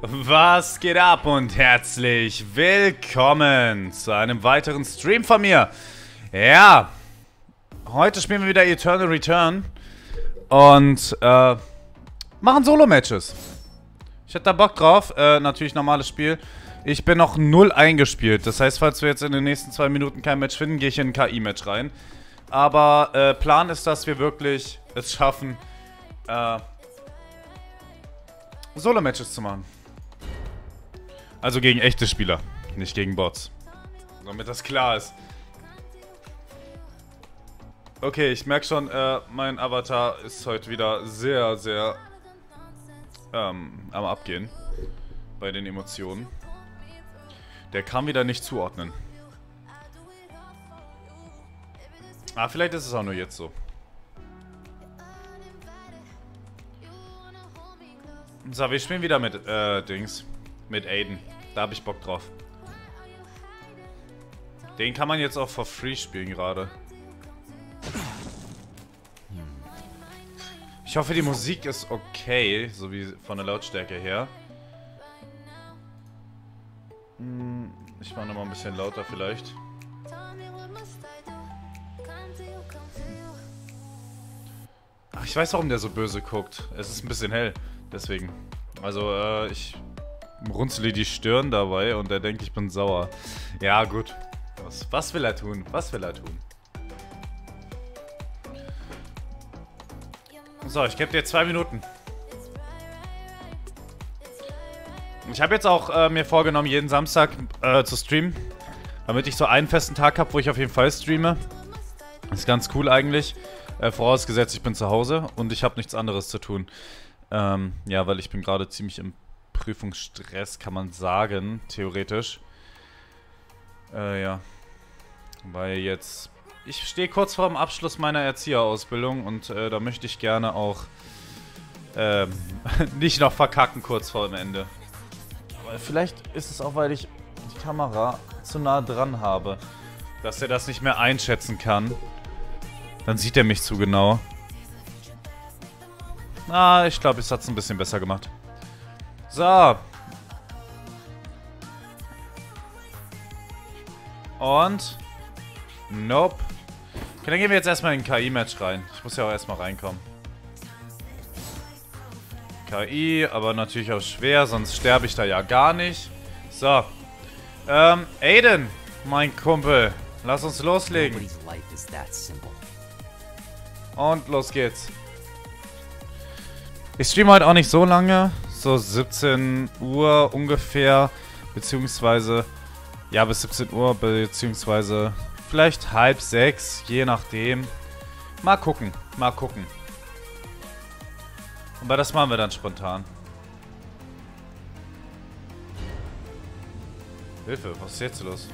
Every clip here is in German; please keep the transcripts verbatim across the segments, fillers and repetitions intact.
Was geht ab und herzlich willkommen zu einem weiteren Stream von mir. Ja, heute spielen wir wieder Eternal Return und äh, machen Solo-Matches. Ich hätte da Bock drauf, äh, natürlich normales Spiel. Ich bin noch null eingespielt, das heißt, falls wir jetzt in den nächsten zwei Minuten kein Match finden, gehe ich in ein K I-Match rein. Aber äh, Plan ist, dass wir wirklich es schaffen, äh, Solo-Matches zu machen. Also gegen echte Spieler, nicht gegen Bots. Damit das klar ist. Okay, ich merke schon, äh, mein Avatar ist heute wieder sehr, sehr ähm, am Abgehen. Bei den Emotionen. Der kann wieder nicht zuordnen. Ah, vielleicht ist es auch nur jetzt so. So, wir spielen wieder mit, äh, Dings. Mit Aiden. Da habe ich Bock drauf. Den kann man jetzt auch for free spielen gerade. Ich hoffe, die Musik ist okay, so wie von der Lautstärke her. Ich mache nochmal ein bisschen lauter vielleicht. Ach, ich weiß, warum der so böse guckt. Es ist ein bisschen hell. Deswegen. Also, äh, ich runzle die Stirn dabei und er denkt, ich bin sauer. Ja, gut. Was, was will er tun? Was will er tun? So, ich gebe dir zwei Minuten. Ich habe jetzt auch äh, mir vorgenommen, jeden Samstag äh, zu streamen. Damit ich so einen festen Tag habe, wo ich auf jeden Fall streame. Ist ganz cool eigentlich. Äh, vorausgesetzt, ich bin zu Hause und ich habe nichts anderes zu tun. Ähm, ja, weil ich bin gerade ziemlich im Prüfungsstress, kann man sagen, theoretisch. Äh, ja. Weil jetzt... Ich stehe kurz vor dem Abschluss meiner Erzieherausbildung und äh, da möchte ich gerne auch ähm, nicht noch verkacken kurz vor dem Ende. Aber vielleicht ist es auch, weil ich die Kamera zu nah dran habe, dass er das nicht mehr einschätzen kann. Dann sieht er mich zu genau. Ah, ich glaube, es hat es ein bisschen besser gemacht. So. Und? Nope. Okay, dann gehen wir jetzt erstmal in ein K I-Match rein. Ich muss ja auch erstmal reinkommen. K I, aber natürlich auch schwer, sonst sterbe ich da ja gar nicht. So. Ähm, Aiden, mein Kumpel. Lass uns loslegen. Und los geht's. Ich streame heute auch nicht so lange. So siebzehn Uhr ungefähr. Beziehungsweise, ja, bis siebzehn Uhr, beziehungsweise... Vielleicht halb sechs, je nachdem. Mal gucken, mal gucken. Aber das machen wir dann spontan. Hilfe, was ist jetzt los?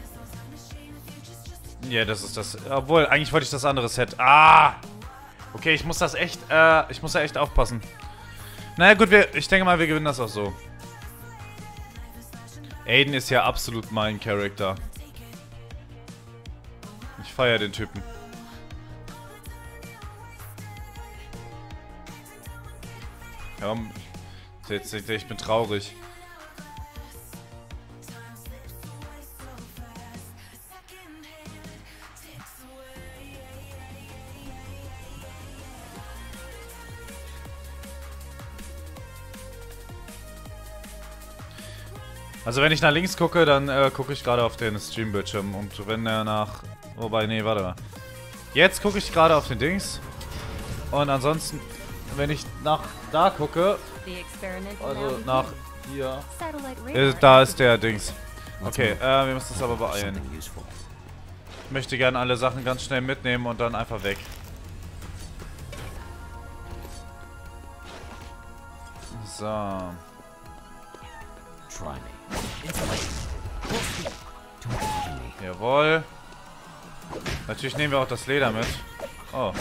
Ja, das ist das. Obwohl, eigentlich wollte ich das andere Set. Ah! Okay, ich muss das echt, äh, ich muss da echt aufpassen. Naja, gut, wir, ich denke mal, wir gewinnen das auch so. Aiden ist ja absolut mein Charakter. Ich feiere den Typen. Komm. Ich bin traurig. Also wenn ich nach links gucke, dann äh, gucke ich gerade auf den Streambildschirm. Und wenn er nach... Wobei, nee, warte mal. Jetzt gucke ich gerade auf den Dings. Und ansonsten, wenn ich nach da gucke, also nach hier, äh, da ist der Dings. Okay, äh, wir müssen uns aber beeilen. Ich möchte gerne alle Sachen ganz schnell mitnehmen und dann einfach weg. So. Jawohl. Natürlich nehmen wir auch das Leder mit. Oh.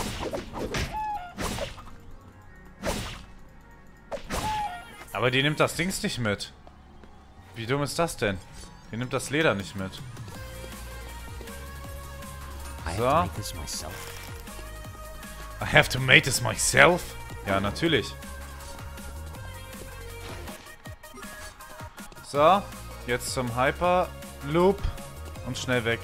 Aber die nimmt das Dings nicht mit. Wie dumm ist das denn? Die nimmt das Leder nicht mit. So. I have to make this myself? Ja, natürlich. So, jetzt zum Hyper Loop und schnell weg.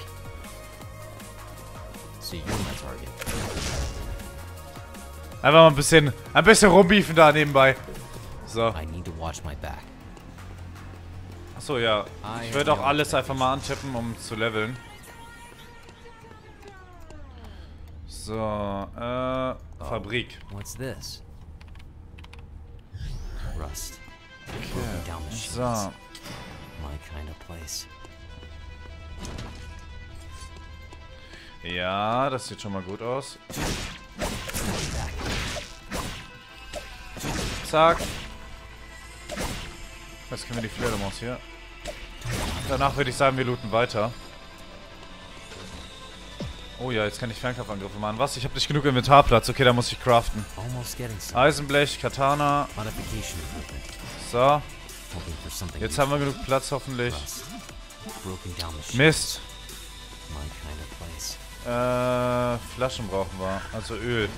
Einfach mal ein bisschen, ein bisschen rumbiefen da nebenbei. So. Achso, ja. Ich würde auch alles einfach mal antippen, um zu leveln. So, äh, Fabrik. Okay. So. Ja, das sieht schon mal gut aus. Zack. Jetzt können wir die Fledermaus hier. Danach würde ich sagen, wir looten weiter. Oh ja, jetzt kann ich Fernkampfangriffe machen. Was? Ich habe nicht genug Inventarplatz. Okay, da muss ich craften. Eisenblech, Katana. So. Jetzt haben wir genug Platz, hoffentlich. Mist. Äh, Flaschen brauchen wir. Also Öl.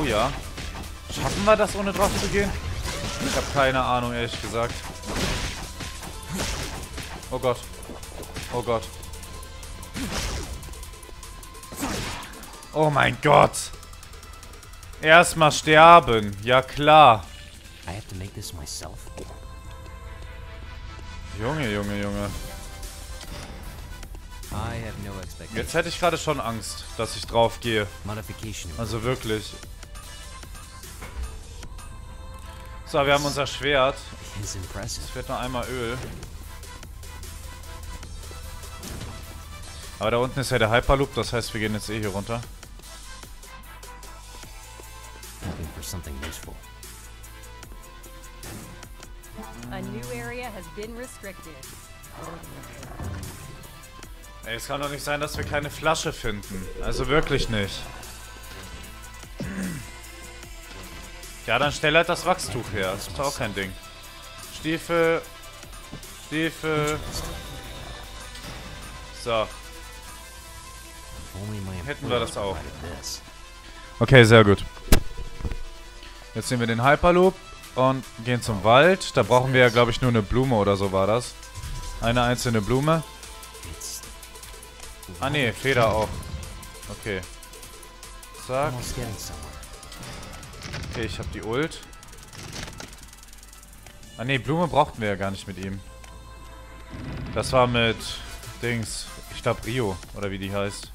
Oh ja. Schaffen wir das, ohne drauf zu gehen? Ich habe keine Ahnung, ehrlich gesagt. Oh Gott. Oh Gott. Oh mein Gott. Erstmal sterben. Ja klar. Junge, Junge, Junge. Jetzt hätte ich gerade schon Angst, dass ich drauf gehe. Also wirklich. So, wir haben unser Schwert. Es fehlt noch einmal Öl. Aber da unten ist ja der Hyperloop, das heißt, wir gehen jetzt eh hier runter. Ey, es kann doch nicht sein, dass wir keine Flasche finden. Also wirklich nicht. Ja, dann stell halt das Wachstuch her. Das ist auch kein Ding. Stiefel. Stiefel. So. Hätten wir das auch. Okay, sehr gut. Jetzt nehmen wir den Hyperloop und gehen zum Wald. Da brauchen wir ja, glaube ich, nur eine Blume oder so war das. Eine einzelne Blume. Ah ne, Feder auch. Okay. Zack. Okay, ich habe die Ult. Ah ne, Blume brauchten wir ja gar nicht mit ihm. Das war mit Dings. Ich glaube Rio, oder wie die heißt.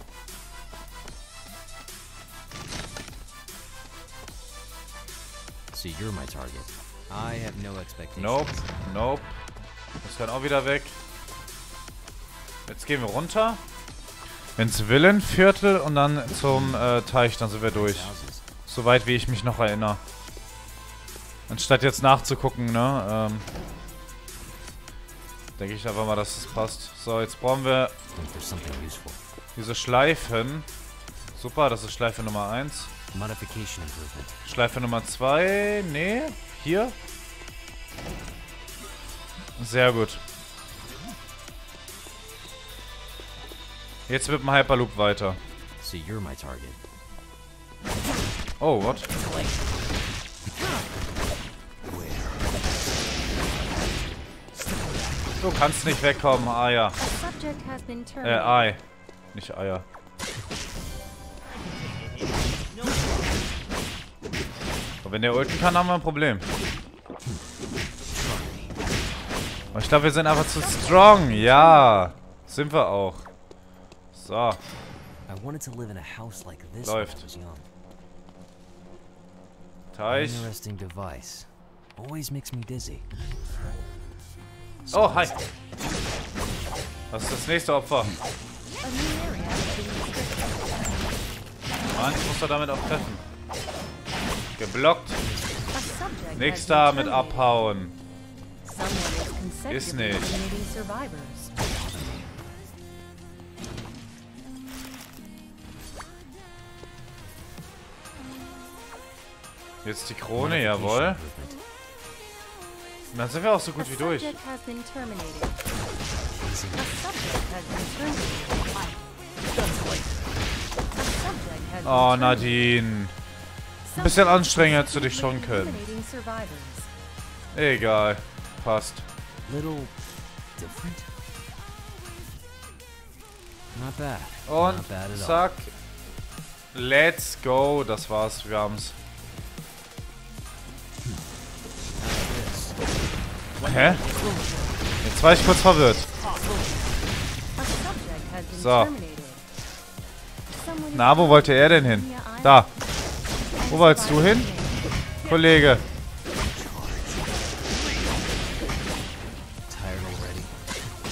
Nope, nope. Das kann auch wieder weg. Jetzt gehen wir runter. Ins Villenviertel und dann zum äh, Teich, dann sind wir durch. Soweit wie ich mich noch erinnere. Anstatt jetzt nachzugucken, ne? Ähm, denke ich einfach mal, dass es passt. So, jetzt brauchen wir diese Schleifen. Super, das ist Schleife Nummer eins. Schleife Nummer zwei. Nee, hier. Sehr gut. Jetzt mit dem Hyperloop weiter. Oh, what? Du kannst nicht wegkommen, Eier. Äh, Ei. Nicht Eier. Aber wenn der ulten kann, haben wir ein Problem. Aber ich glaube, wir sind einfach zu strong. Ja, sind wir auch. So. Läuft. Teich. Oh, hi. Das ist das nächste Opfer. Mann, ich muss da damit auch treffen. Geblockt. Nix da mit abhauen. Ist nicht. Jetzt die Krone, jawohl. Dann sind wir auch so gut wie durch. Oh, Nadine. Ein bisschen anstrengend hättest du dich schon können. Egal. Passt. Und zack. Let's go. Das war's. Wir haben's. Hä? Jetzt war ich kurz verwirrt. So. Na, wo wollte er denn hin? Da. Wo wolltest du hin? Kollege.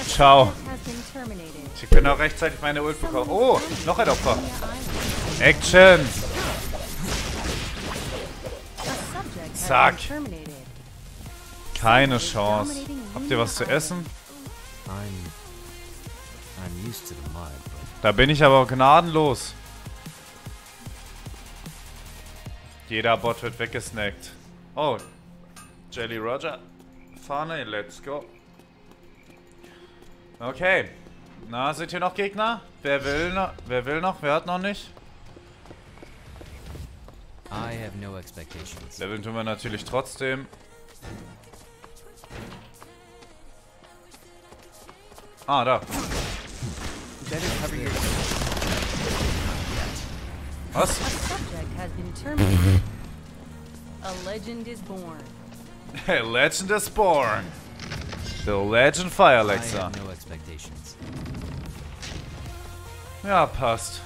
Ciao. Ich bin auch rechtzeitig meine Ult bekommen. Oh, noch ein Opfer. Action. Zack. Keine Chance. Habt ihr was zu essen? Da bin ich aber gnadenlos. Jeder Bot wird weggesnackt. Oh. Jelly Roger. Fahne, let's go. Okay. Na, seht ihr noch Gegner? Wer will noch? Wer will noch? Wer hat noch nicht? I have no expectations. Leveln tun wir natürlich trotzdem. Ah, da. Was? A legend is born. A legend is born. The legend FireLexa. Ja, passt.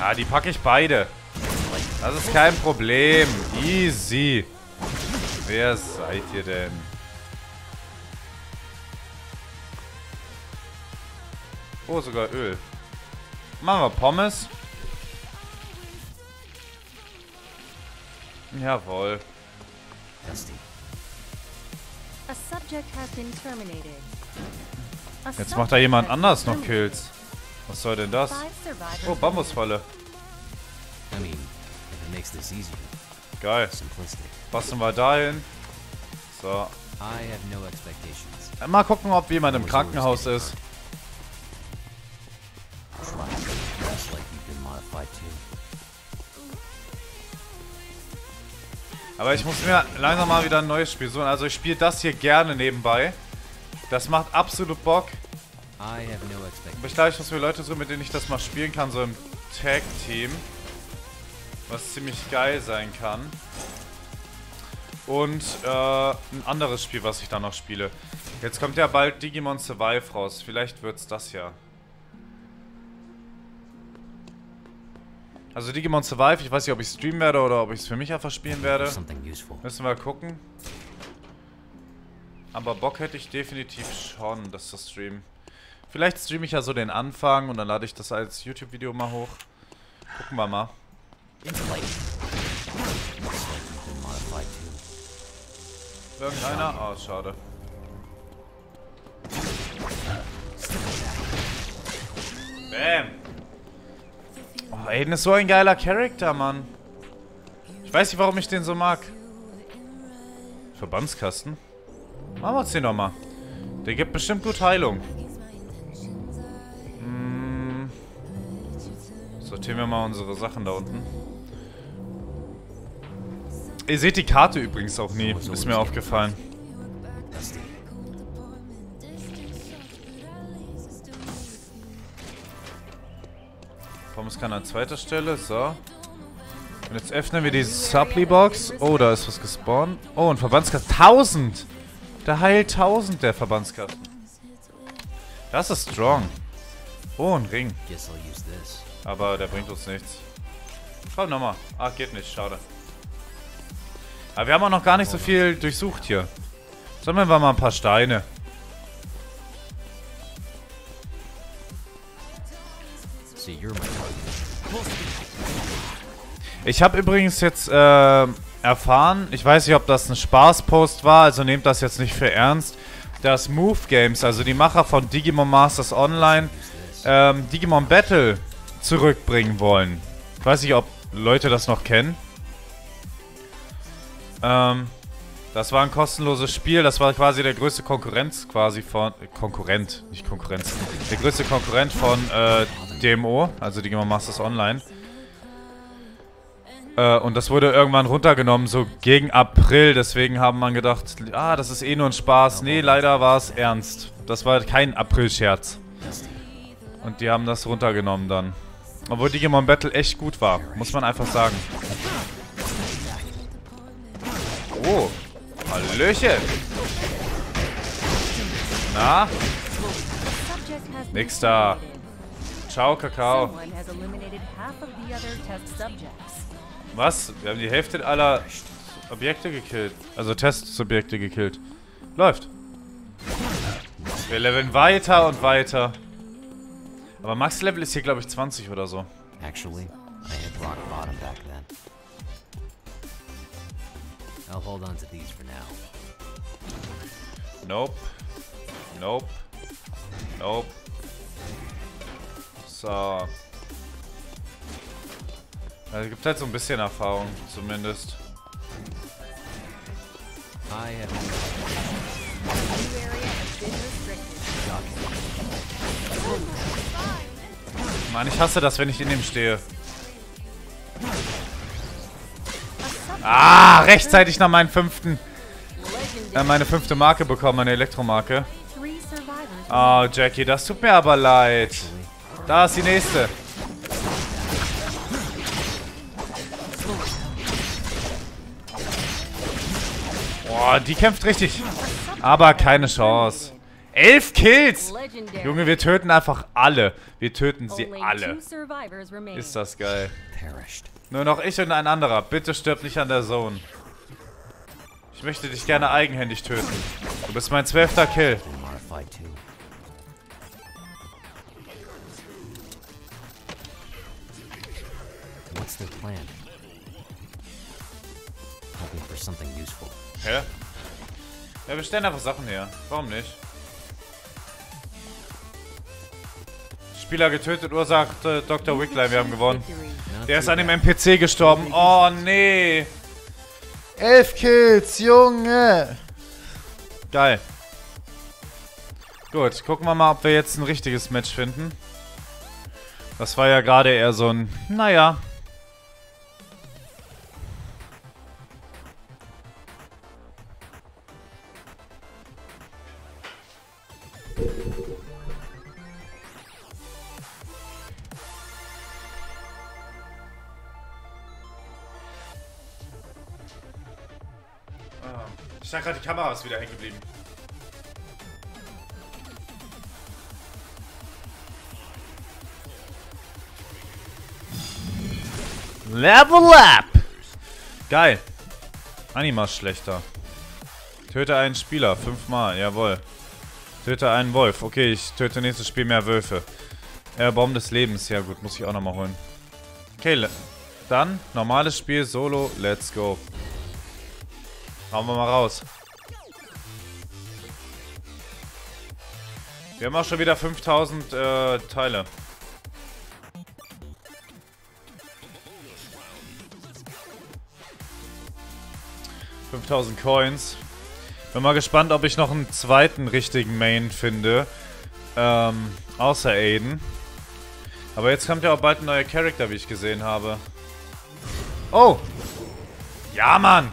Ja, die packe ich beide. Das ist kein Problem. Easy. Wer seid ihr denn? Oh, sogar Öl. Machen wir Pommes. Jawohl. Jetzt macht da jemand anders noch Kills. Was soll denn das? Oh, Bambusfalle. Geil. Passen wir dahin. So. Mal gucken, ob jemand im Krankenhaus ist. Aber ich muss mir langsam mal wieder ein neues Spiel suchen. Also ich spiele das hier gerne nebenbei. Das macht absolut Bock. Aber ich glaube, ich muss mir Leute suchen, mit denen ich das mal spielen kann. So im Tag-Team. Was ziemlich geil sein kann. Und äh, ein anderes Spiel, was ich da noch spiele. Jetzt kommt ja bald Digimon Survive raus. Vielleicht wird's das ja. Also Digimon Survive, ich weiß nicht, ob ich streamen werde oder ob ich es für mich einfach spielen werde. Müssen wir gucken. Aber Bock hätte ich definitiv schon, das zu streamen. Vielleicht streame ich ja so den Anfang und dann lade ich das als YouTube-Video mal hoch. Gucken wir mal. Irgendeiner? Ah, oh, schade. Bam! Oh, Aiden ist so ein geiler Charakter, Mann. Ich weiß nicht, warum ich den so mag. Verbandskasten? Machen wir uns den nochmal. Der gibt bestimmt gut Heilung. Hm. Sortieren wir mal unsere Sachen da unten. Ihr seht die Karte übrigens auch nie. Ist mir aufgefallen. Pommes kann an zweiter Stelle, so. Und jetzt öffnen wir die Supply-Box. Oh, da ist was gespawnt. Oh, ein Verbandskasten. tausend! Da heilt tausend der Verbandskasten. Das ist strong. Oh, ein Ring. Aber der bringt uns nichts. Komm nochmal. Ah, geht nicht, schade. Aber wir haben auch noch gar nicht so viel durchsucht hier. Sammeln wir mal ein paar Steine. Ich habe übrigens jetzt äh, erfahren, ich weiß nicht, ob das ein Spaßpost war, also nehmt das jetzt nicht für ernst, dass Move Games, also die Macher von Digimon Masters Online, ähm, Digimon Battle zurückbringen wollen. Ich weiß nicht, ob Leute das noch kennen. Ähm, Das war ein kostenloses Spiel. Das war quasi der größte Konkurrenz quasi von... Äh, Konkurrent, nicht Konkurrenz. Der größte Konkurrent von äh, D M O, also Digimon Masters Online. Äh, und das wurde irgendwann runtergenommen, so gegen April. Deswegen haben man gedacht, ah, das ist eh nur ein Spaß. Nee, leider war es ernst. Das war kein April-Scherz. Und die haben das runtergenommen dann. Obwohl Digimon Battle echt gut war, muss man einfach sagen. Oh, Hallöchen! Na? Nix da. Ciao, Kakao. Was? Wir haben die Hälfte aller Objekte gekillt. Also Testsubjekte gekillt. Läuft. Wir leveln weiter und weiter. Aber Max Level ist hier, glaube ich, zwanzig oder so. Actually, I hit rock bottom back then. I'll hold on to these for now. Nope. Nope. Nope. So. Also gibt halt so ein bisschen Erfahrung, zumindest. I have Mann, ich hasse das, wenn ich in dem stehe. Ah, rechtzeitig nach meinen fünften. Äh, meine fünfte Marke bekommen, meine Elektromarke. Oh, Jackie, das tut mir aber leid. Da ist die nächste. Boah, die kämpft richtig. Aber keine Chance. Elf Kills! Junge, wir töten einfach alle. Wir töten sie alle. Ist das geil. Nur noch ich und ein anderer. Bitte stirb nicht an der Zone. Ich möchte dich gerne eigenhändig töten. Du bist mein zwölfter Kill. Hä? Ja, wir stellen einfach Sachen her. Warum nicht? Spieler getötet, Ursache Doktor Wickline, wir haben gewonnen. Der ist an dem N P C gestorben. Oh, nee. Elf Kills, Junge. Geil. Gut, gucken wir mal, ob wir jetzt ein richtiges Match finden. Das war ja gerade eher so ein, naja. Ich dachte gerade, die Kamera ist wieder hängen geblieben. Level up! Geil. Anima schlechter. Töte einen Spieler. Fünfmal. Jawohl. Töte einen Wolf. Okay, ich töte nächstes Spiel mehr Wölfe. Äh, Baum des Lebens. Ja gut, muss ich auch nochmal holen. Okay, dann normales Spiel. Solo. Let's go. Hauen wir mal raus. Wir haben auch schon wieder fünftausend äh, Teile. fünftausend Coins. Bin mal gespannt, ob ich noch einen zweiten richtigen Main finde. Ähm, außer Aiden. Aber jetzt kommt ja auch bald ein neuer Charakter, wie ich gesehen habe. Oh! Ja, Mann!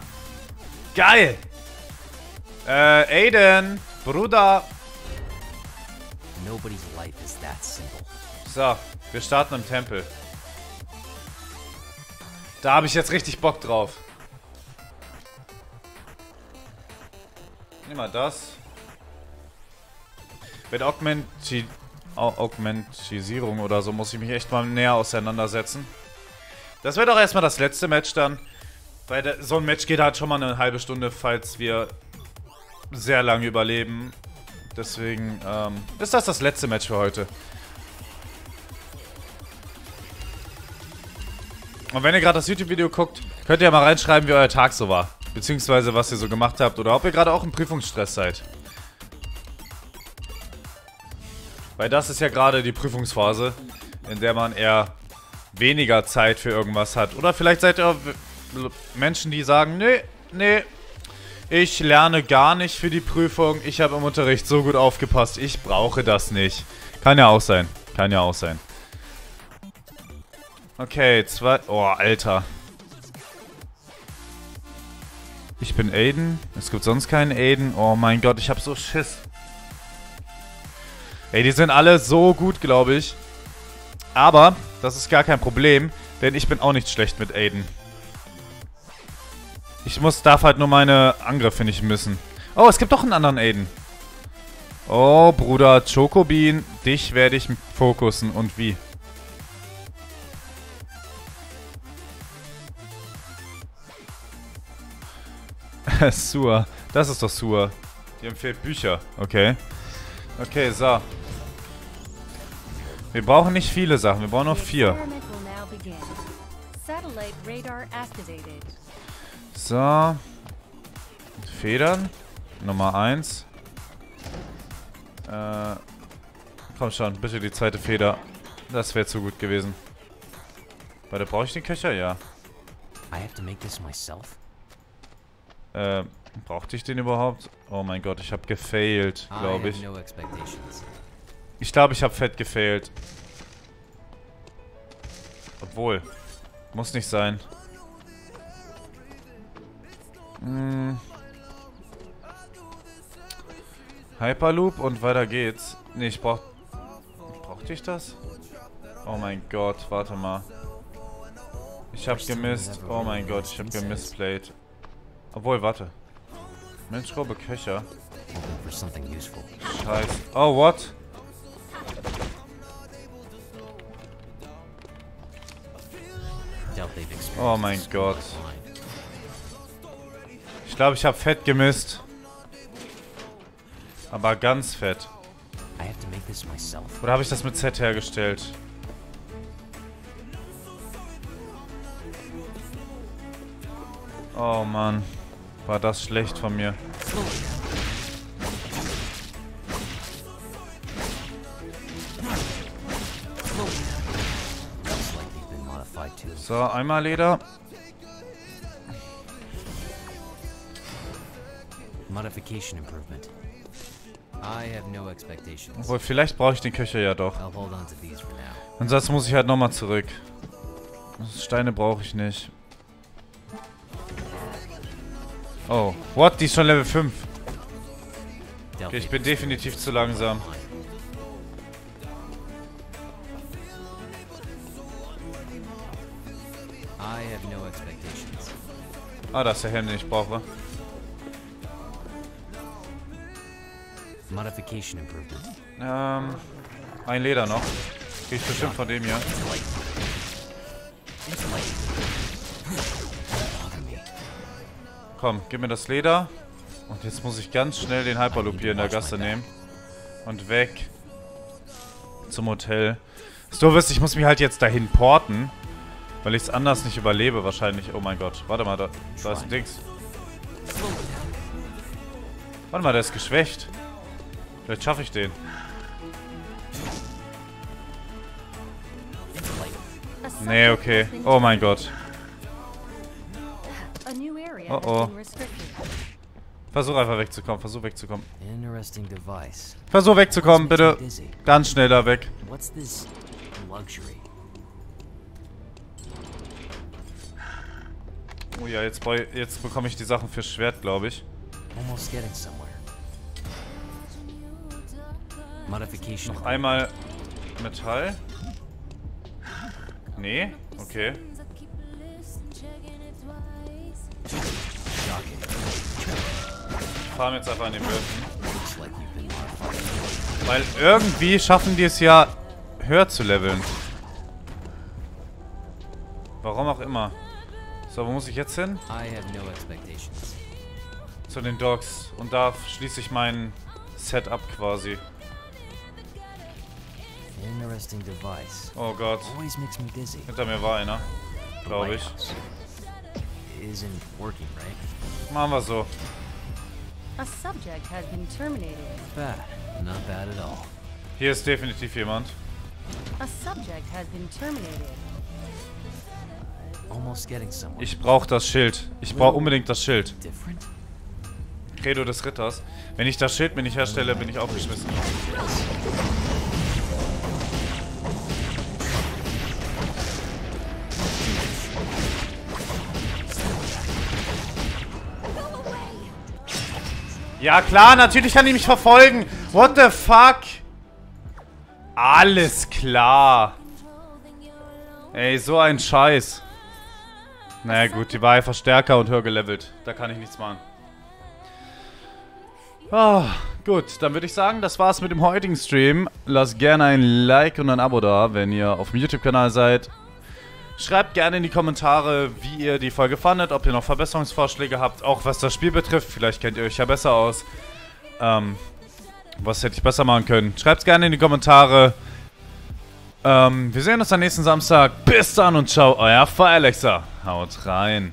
Geil! Äh, Aiden! Bruder! So, wir starten im Tempel. Da habe ich jetzt richtig Bock drauf. Nimm mal das. Mit Augmenti- Augmentisierung oder so muss ich mich echt mal näher auseinandersetzen. Das wird auch erstmal das letzte Match dann. Weil so ein Match geht halt schon mal eine halbe Stunde, falls wir sehr lange überleben. Deswegen ähm, ist das das letzte Match für heute. Und wenn ihr gerade das YouTube-Video guckt, könnt ihr ja mal reinschreiben, wie euer Tag so war. Beziehungsweise was ihr so gemacht habt oder ob ihr gerade auch im Prüfungsstress seid. Weil das ist ja gerade die Prüfungsphase, in der man eher weniger Zeit für irgendwas hat. Oder vielleicht seid ihr auch Menschen, die sagen, nee, nee, Ich lerne gar nicht für die Prüfung. Ich habe im Unterricht so gut aufgepasst. Ich brauche das nicht. Kann ja auch sein. Kann ja auch sein. Okay, zwei... Oh, Alter. Ich bin Aiden. Es gibt sonst keinen Aiden. Oh mein Gott, ich habe so Schiss. Ey, die sind alle so gut, glaube ich. Aber das ist gar kein Problem, denn ich bin auch nicht schlecht mit Aiden. Ich muss, darf halt nur meine Angriffe nicht missen. Oh, es gibt doch einen anderen Aiden. Oh, Bruder Chocobin, dich werde ich fokussen und wie. Sur, das ist doch Sur. Die empfiehlt Bücher, okay. Okay, so. Wir brauchen nicht viele Sachen, wir brauchen nur vier. So. Federn. Nummer eins. Äh. Komm schon, bitte die zweite Feder. Das wäre zu gut gewesen. Warte, brauche ich den Köcher? Ja. Äh, brauchte ich den überhaupt? Oh mein Gott, ich habe gefailt, glaube ich. Ich glaube, ich habe fett gefailt. Obwohl. Muss nicht sein. Hm. Hyperloop und weiter geht's. Ne, ich brauch... Brauchte ich das? Oh mein Gott, warte mal. Ich hab gemisst. Oh mein Gott, ich hab gemissplayed. Obwohl, warte. Menschrobe Köcher. Scheiße. Oh, what? Oh mein Gott. Ich glaube, ich habe fett gemisst. Aber ganz fett. Oder habe ich das mit Z hergestellt? Oh Mann. War das schlecht von mir. So, einmal Leder. Modification improvement. I have no expectations. Obwohl, vielleicht brauche ich den Köcher ja doch. Ansonsten muss ich halt nochmal zurück. Steine brauche ich nicht. Oh, what? Die ist schon Level fünf. Okay, ich bin definitiv zu langsam. Ah, das ist der Helm, den ich brauche. Modification improvement. Ähm, ein Leder noch. Krieg ich bestimmt von dem hier. Komm, gib mir das Leder. Und jetzt muss ich ganz schnell den Hyperloop hier in der Gasse nehmen. Und weg. Zum Hotel. So wisst, ich muss mich halt jetzt dahin porten. Weil ich es anders nicht überlebe wahrscheinlich. Oh mein Gott. Warte mal, da, da ist ein Dings. Warte mal, der ist geschwächt. Vielleicht schaffe ich den. Nee, okay. Oh mein Gott. Oh oh. Versuch einfach wegzukommen. Versuch wegzukommen. Versuch wegzukommen, bitte. Ganz schnell da weg. Oh ja, jetzt, jetzt bekomme ich die Sachen fürs Schwert, glaube ich. Noch einmal Metall. Nee, okay. Fahren jetzt einfach an den Würfen. Weil irgendwie schaffen die es ja, höher zu leveln. Warum auch immer. So, wo muss ich jetzt hin? Zu den Dogs. Und da schließe ich mein Setup quasi. Oh Gott. Hinter mir war einer, glaube ich. Machen wir so. Hier ist definitiv jemand. Ich brauche das Schild. Ich brauche unbedingt das Schild. Credo des Ritters. Wenn ich das Schild mir nicht herstelle, bin ich aufgeschmissen. Ja klar, natürlich kann ich mich verfolgen. What the fuck? Alles klar. Ey, so ein Scheiß. Naja gut, die war einfach stärker und höher gelevelt. Da kann ich nichts machen. Oh, gut, dann würde ich sagen, das war's mit dem heutigen Stream. Lasst gerne ein Like und ein Abo da, wenn ihr auf dem YouTube-Kanal seid. Schreibt gerne in die Kommentare, wie ihr die Folge fandet, ob ihr noch Verbesserungsvorschläge habt, auch was das Spiel betrifft. Vielleicht kennt ihr euch ja besser aus. Ähm, was hätte ich besser machen können? Schreibt's gerne in die Kommentare. Ähm, wir sehen uns am nächsten Samstag. Bis dann und ciao, euer FireLexa. Haut rein.